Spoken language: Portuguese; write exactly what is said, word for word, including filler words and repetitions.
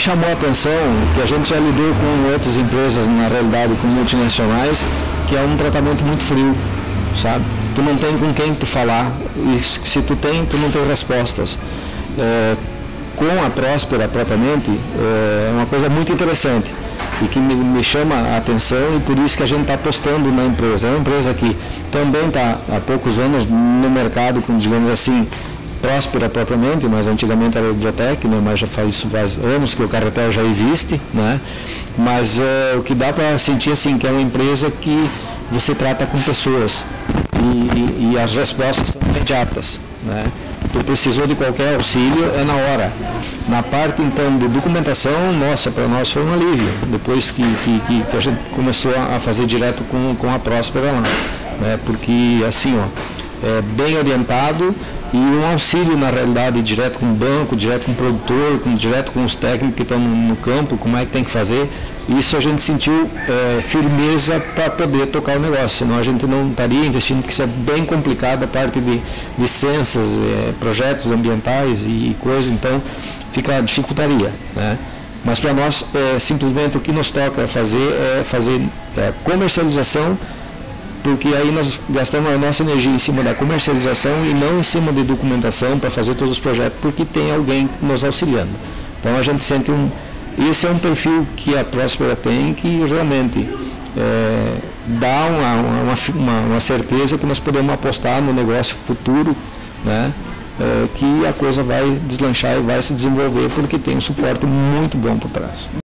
me chamou a atenção, que a gente já lidou com outras empresas, na realidade, com multinacionais, que é um tratamento muito frio, sabe? Tu não tem com quem tu falar, e se tu tem, tu não tem respostas. É, com a Próspera, propriamente, é uma coisa muito interessante e que me, me chama a atenção, e por isso que a gente está apostando na empresa. É uma empresa que também está há poucos anos no mercado, com, digamos assim, Próspera propriamente, mas antigamente era Hidrotec, né? Mas já faz, faz anos que o Carretel já existe, né? Mas é, o que dá para sentir assim, que é uma empresa que você trata com pessoas e, e, e as respostas são imediatas, né? Tu precisou de qualquer auxílio, é na hora. Na parte então de documentação, nossa, para nós foi um alívio, depois que, que, que a gente começou a fazer direto com, com a Próspera lá, né? Porque assim, ó, é bem orientado. E um auxílio, na realidade, direto com o banco, direto com o produtor, com, direto com os técnicos que estão no campo, como é que tem que fazer. Isso a gente sentiu é, firmeza para poder tocar o negócio, senão a gente não estaria investindo, porque isso é bem complicado, a parte de licenças, é, projetos ambientais e coisas, então fica, dificultaria, né? Mas para nós, é, simplesmente o que nos toca fazer é fazer é, comercialização, porque aí nós gastamos a nossa energia em cima da comercialização e não em cima de documentação para fazer todos os projetos, porque tem alguém nos auxiliando. Então a gente sente um... Esse é um perfil que a Próspera tem, que realmente é, dá uma, uma, uma, uma certeza que nós podemos apostar no negócio futuro, né? É, que a coisa vai deslanchar e vai se desenvolver, porque tem um suporte muito bom por trás.